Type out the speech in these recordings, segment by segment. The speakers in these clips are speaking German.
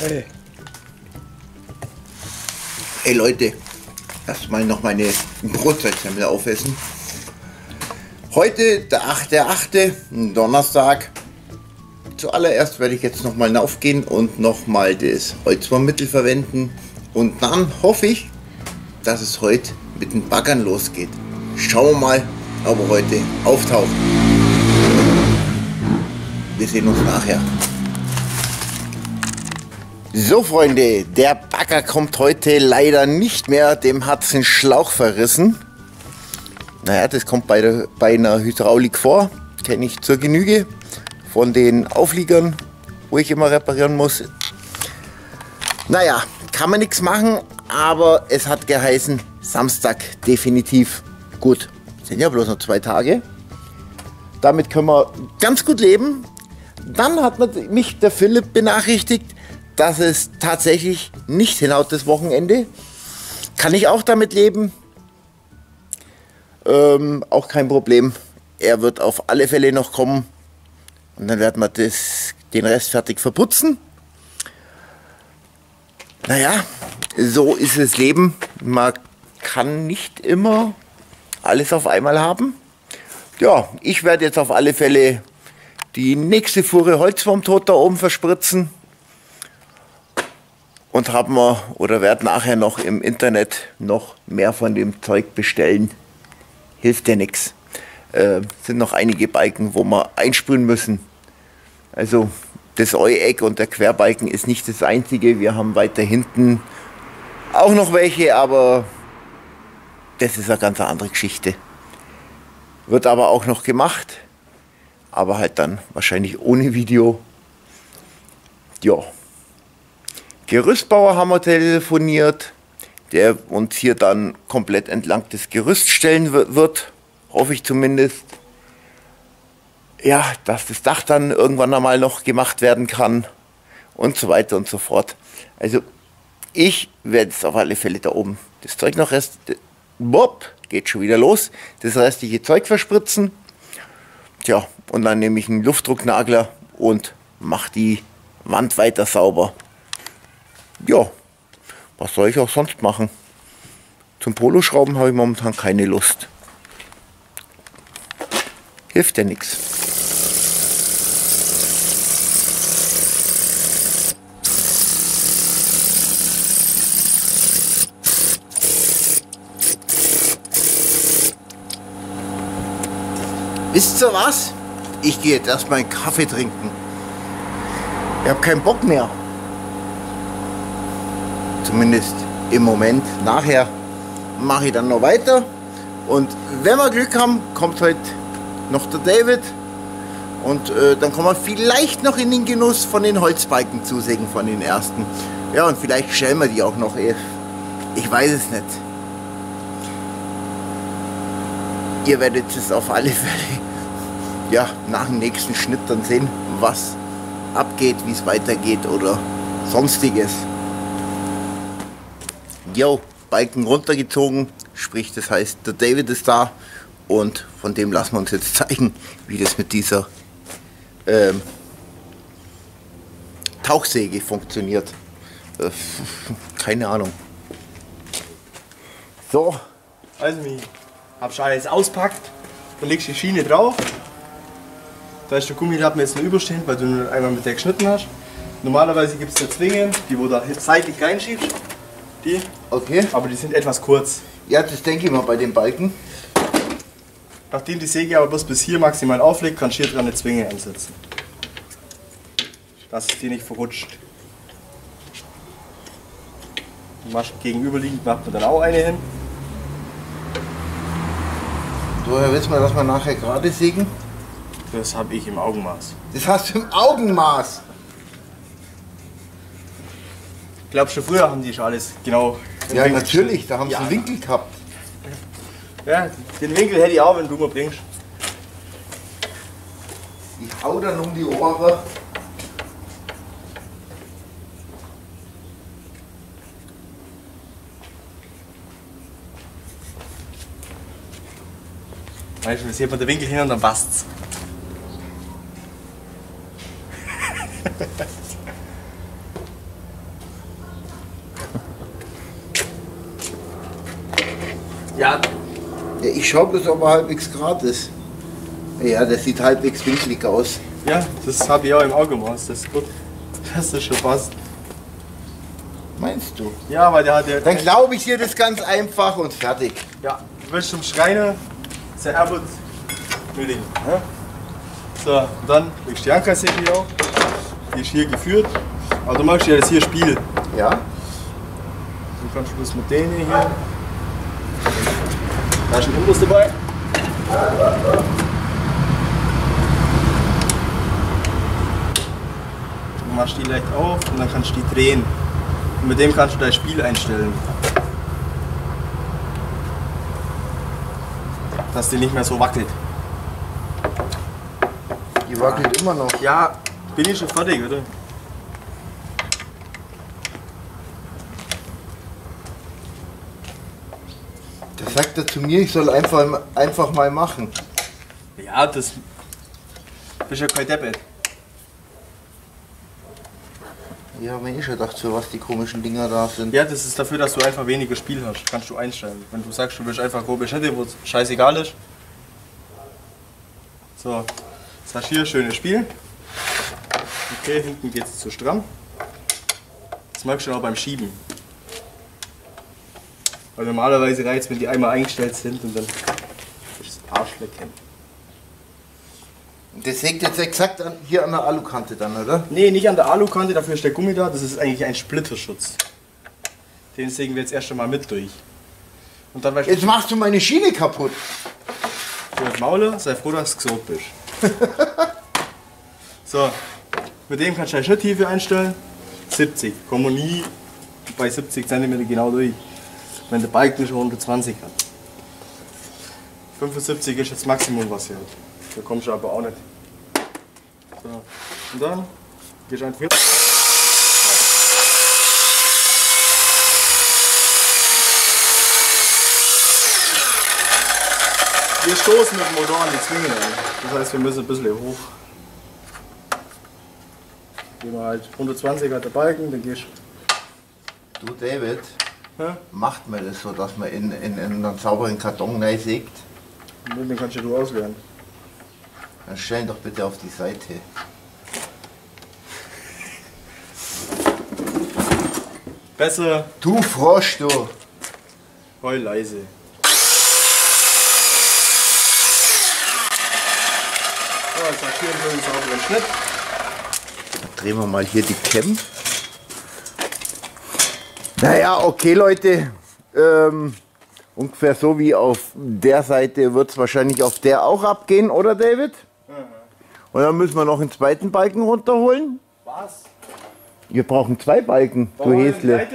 Hey. Hey Leute, erstmal noch meine Brotzeitstempel aufessen. Heute, der 8.8., Donnerstag. Zuallererst werde ich jetzt nochmal hinaufgehen und nochmal das Holzwurmmittel verwenden. Und dann hoffe ich, dass es heute mit den Baggern losgeht. Schauen wir mal, ob wir heute auftauchen. Wir sehen uns nachher. So Freunde, der Bagger kommt heute leider nicht mehr, dem hat es den Schlauch verrissen. Naja, das kommt bei einer Hydraulik vor, kenne ich zur Genüge, von den Aufliegern, wo ich immer reparieren muss. Naja, kann man nichts machen, aber es hat geheißen, Samstag definitiv gut. Sind ja bloß noch 2 Tage, damit können wir ganz gut leben. Dann hat mich der Philipp benachrichtigt, dass es tatsächlich nicht hinhaut, das Wochenende. Kann ich auch damit leben. Auch kein Problem. Er wird auf alle Fälle noch kommen. Und dann werden wir den Rest fertig verputzen. Naja, so ist das Leben. Man kann nicht immer alles auf einmal haben. Ja, ich werde jetzt auf alle Fälle die nächste Fuhre Holzwurmtod da oben verspritzen. Und haben wir oder werden nachher noch im Internet noch mehr von dem Zeug bestellen. Hilft ja nichts. Sind noch einige Balken, wo wir einsprühen müssen. Also das Eueck und der Querbalken ist nicht das einzige. Wir haben weiter hinten auch noch welche, aber das ist eine ganz andere Geschichte. Wird aber auch noch gemacht, aber halt dann wahrscheinlich ohne Video. Ja. Gerüstbauer haben wir telefoniert, der uns hier dann komplett entlang des Gerüsts stellen wird, hoffe ich zumindest. Ja, dass das Dach dann irgendwann einmal noch gemacht werden kann und so weiter und so fort. Also ich werde jetzt auf alle Fälle da oben das Zeug noch geht schon wieder los, das restliche Zeug verspritzen. Tja, und dann nehme ich einen Luftdrucknagler und mache die Wand weiter sauber. Ja, was soll ich auch sonst machen? Zum Poloschrauben habe ich momentan keine Lust. Hilft ja nichts. Wisst ihr was? Ich gehe jetzt erstmal einen Kaffee trinken. Ich habe keinen Bock mehr. Zumindest im Moment. Nachher mache ich dann noch weiter. Und wenn wir Glück haben, kommt heute noch der David. Und dann kommen wir vielleicht noch in den Genuss von den Holzbalken zusägen, von den ersten. Ja, und vielleicht stellen wir die auch noch. Ich weiß es nicht. Ihr werdet es auf alle Fälle ja, nach dem nächsten Schnitt dann sehen, was abgeht, wie es weitergeht oder sonstiges. Jo, Balken runtergezogen, sprich das heißt, der David ist da und von dem lassen wir uns jetzt zeigen, wie das mit dieser Tauchsäge funktioniert. Keine Ahnung. So, also ich habe schon alles auspackt, da legst du die Schiene drauf, da ist der Gummilappen jetzt noch überstehend, weil du einmal mit der geschnitten hast. Normalerweise gibt es da Zwingen, die wo da seitlich reinschiebst. Die? Okay. Aber die sind etwas kurz. Ja, das denke ich mal bei den Balken. Nachdem die Säge aber bloß bis hier maximal auflegt, kannst du hier dran eine Zwinge einsetzen. Dass es die nicht verrutscht. Gegenüberliegend macht man dann auch eine hin. Woher wissen wir, dass wir nachher gerade sägen? Das habe ich im Augenmaß. Das hast du im Augenmaß? Glaubst du, früher haben die schon alles genau. Ja, natürlich, da haben sie einen Winkel gehabt. Ja, den Winkel hätte ich auch, wenn du mir bringst. Ich hau dann um die Ohren. Weißt du, jetzt hebt man den Winkel hin und dann passt's. Ja. Ich schaue bloß, ob er halbwegs gerade ist. Ja, das sieht halbwegs winklig aus. Ja, das habe ich auch im Auge gemacht, das ist gut. Das ist schon fast. Meinst du? Ja, aber der hat ja... Dann glaube ich dir das ganz einfach und fertig. Ja, du willst zum Schreiner, der Herbert Mülling. Ja? So, dann legst du die Ankersäge hier auf. Die ist hier geführt. Aber du machst ja das hier Spiel. Ja. Du kannst bloß mit denen hier. Da ist ein Unters dabei. Du machst die leicht auf und dann kannst du die drehen. Und mit dem kannst du dein Spiel einstellen. Dass die nicht mehr so wackelt. Die wackelt immer noch. Ja, bin ich schon fertig, oder? Der sagt er zu mir, ich soll einfach mal machen. Ja, das bist ja kein Deppel. Ja, mir ist schon gedacht, für was die komischen Dinger da sind. Ja, das ist dafür, dass du einfach weniger Spiel hast. Kannst du einstellen. Wenn du sagst, du willst einfach grobe Schnitte, wo es scheißegal ist. So, jetzt hast du hier ein schönes Spiel. Okay, hinten geht es zu stramm. Das merkst du auch beim Schieben. Weil normalerweise reicht es, wenn die einmal eingestellt sind und dann ist das Arschleck hin. Das hängt jetzt exakt hier an der Alukante dann, oder? Nee, nicht an der Alukante, dafür ist der Gummi da. Das ist eigentlich ein Splitterschutz. Den sägen wir jetzt erst einmal mit durch. Und dann jetzt machst du meine Schiene kaputt. So, das Maul, sei froh, dass du gesund bist. So, mit dem kannst du eine Schnitttiefe einstellen. 70. Komm man nie bei 70 cm genau durch. Wenn der Balken schon 120 hat. 75 ist jetzt Maximum, was hier hat. Da kommst du aber auch nicht. So. Und dann gehst du einfach. Wir stoßen mit dem Motor an die Zwingen an. Das heißt, wir müssen ein bisschen hoch. Gehen wir halt 120 hat der Balken, dann gehst du. Du, David, ja? Macht man das so, dass man in einen sauberen Karton reinsägt? Den kannst du ausleeren. Dann stell ihn doch bitte auf die Seite. Besser. Du Frosch, du. Voll leise. So, jetzt hat hier einen sauberen Schnitt. Dann drehen wir mal hier die Cam. Naja, okay Leute. Ungefähr so wie auf der Seite wird es wahrscheinlich auf der auch abgehen, oder David? Und dann müssen wir noch einen zweiten Balken runterholen. Was? Wir brauchen zwei Balken, du Häsle.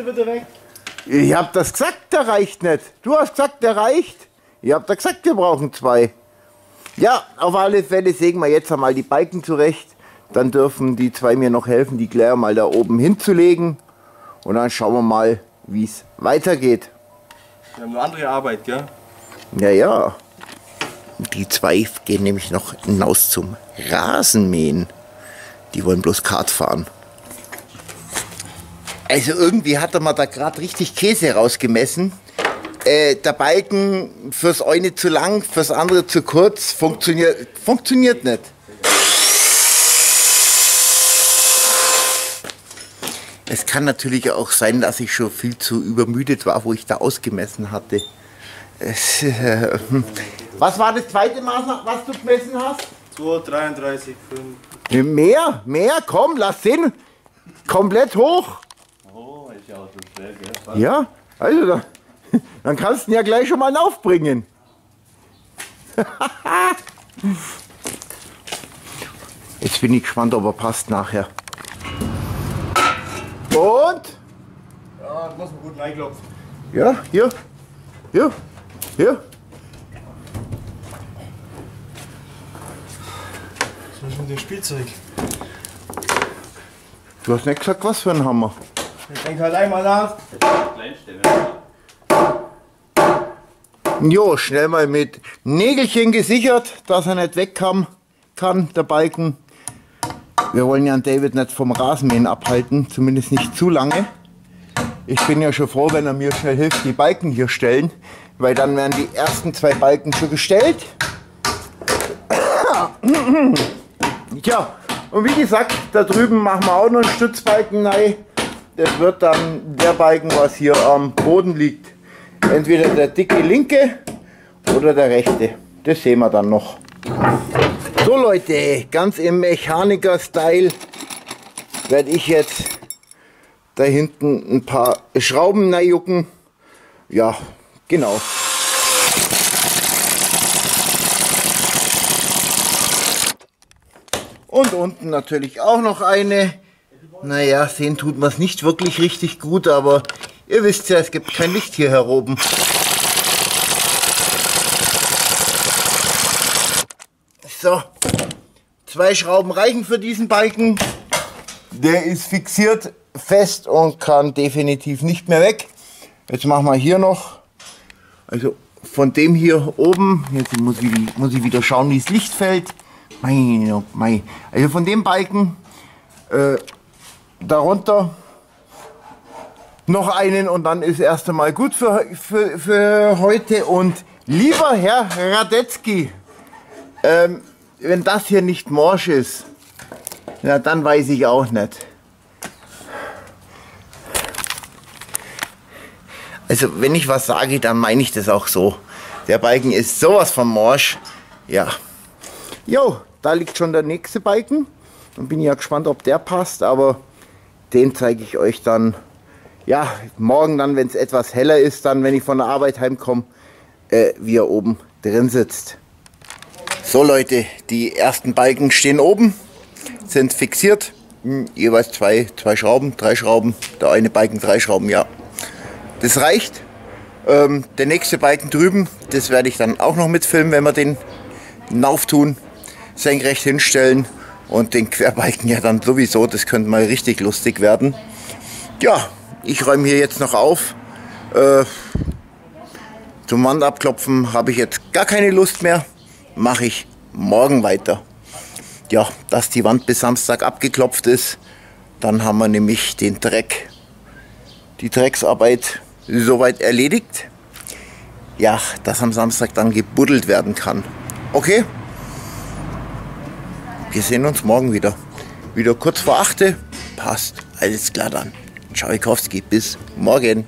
Ich hab das gesagt, der reicht nicht. Du hast gesagt, der reicht. Ich hab da gesagt, wir brauchen zwei. Ja, auf alle Fälle sägen wir jetzt einmal die Balken zurecht. Dann dürfen die zwei mir noch helfen, die Claire mal da oben hinzulegen. Und dann schauen wir mal, wie es weitergeht. Wir haben eine andere Arbeit, gell? Ja, ja. Die zwei gehen nämlich noch hinaus zum Rasenmähen. Die wollen bloß Kart fahren. Also irgendwie hat er mal da gerade richtig Käse rausgemessen. Der Balken fürs eine zu lang, fürs andere zu kurz, funktioniert nicht. Es kann natürlich auch sein, dass ich schon viel zu übermüdet war, wo ich da ausgemessen hatte. Was war das zweite Maß, was du gemessen hast? 2,33,5. Mehr, komm, lass hin. Komplett hoch. Oh, ist ja auch so schwer, gell? Ja, also dann kannst du ihn ja gleich schon mal aufbringen. Jetzt bin ich gespannt, ob er passt nachher. Und? Ja, du musst einen guten Einklopfen. Ja, hier. Was ist mit dem Spielzeug? Du hast nicht gesagt, was für ein Hammer. Ich denke halt einmal nach. Jo, schnell mal mit Nägelchen gesichert, dass er nicht wegkommen kann, der Balken. Wir wollen ja an David nicht vom Rasenmähen abhalten, zumindest nicht zu lange. Ich bin ja schon froh, wenn er mir schnell hilft, die Balken hier stellen. weil dann werden die ersten zwei Balken schon gestellt. Tja, und wie gesagt, da drüben machen wir auch noch einen Stützbalken rein. Das wird dann der Balken, was hier am Boden liegt. Entweder der dicke linke oder der rechte. Das sehen wir dann noch. So Leute, ganz im Mechaniker-Style werde ich jetzt da hinten ein paar Schrauben reinjucken. Ja, genau. Und unten natürlich auch noch eine. Naja, sehen tut man es nicht wirklich richtig gut, aber ihr wisst ja, es gibt kein Licht hier heroben. So, zwei Schrauben reichen für diesen Balken. Der ist fixiert fest und kann definitiv nicht mehr weg. Jetzt machen wir hier noch, also von dem hier oben, jetzt muss ich wieder schauen, wie das Licht fällt. Also von dem Balken darunter noch einen und dann ist erst einmal gut für heute. Und lieber Herr Radetzky, wenn das hier nicht morsch ist, na, dann weiß ich auch nicht. Also wenn ich was sage, dann meine ich das auch so. Der Balken ist sowas von morsch. Ja. Jo, da liegt schon der nächste Balken. Dann bin ich ja gespannt, ob der passt, aber den zeige ich euch dann, ja, morgen dann, wenn es etwas heller ist, dann, wenn ich von der Arbeit heimkomme, wie er oben drin sitzt. So Leute, die ersten Balken stehen oben, sind fixiert, jeweils drei Schrauben, der eine Balken 3 Schrauben, ja. Das reicht. Der nächste Balken drüben, das werde ich dann auch noch mitfilmen, wenn wir den nauftun, senkrecht hinstellen. Und den Querbalken ja dann sowieso, das könnte mal richtig lustig werden. Ja, ich räume hier jetzt noch auf. Zum Wand abklopfen habe ich jetzt gar keine Lust mehr. Mache ich morgen weiter. Ja, dass die Wand bis Samstag abgeklopft ist, dann haben wir nämlich den Dreck, die Drecksarbeit soweit erledigt. Ja, dass am Samstag dann gebuddelt werden kann. Okay? Wir sehen uns morgen wieder. Wieder kurz vor 8. Passt. Alles klar dann. Tschaikowski, bis morgen.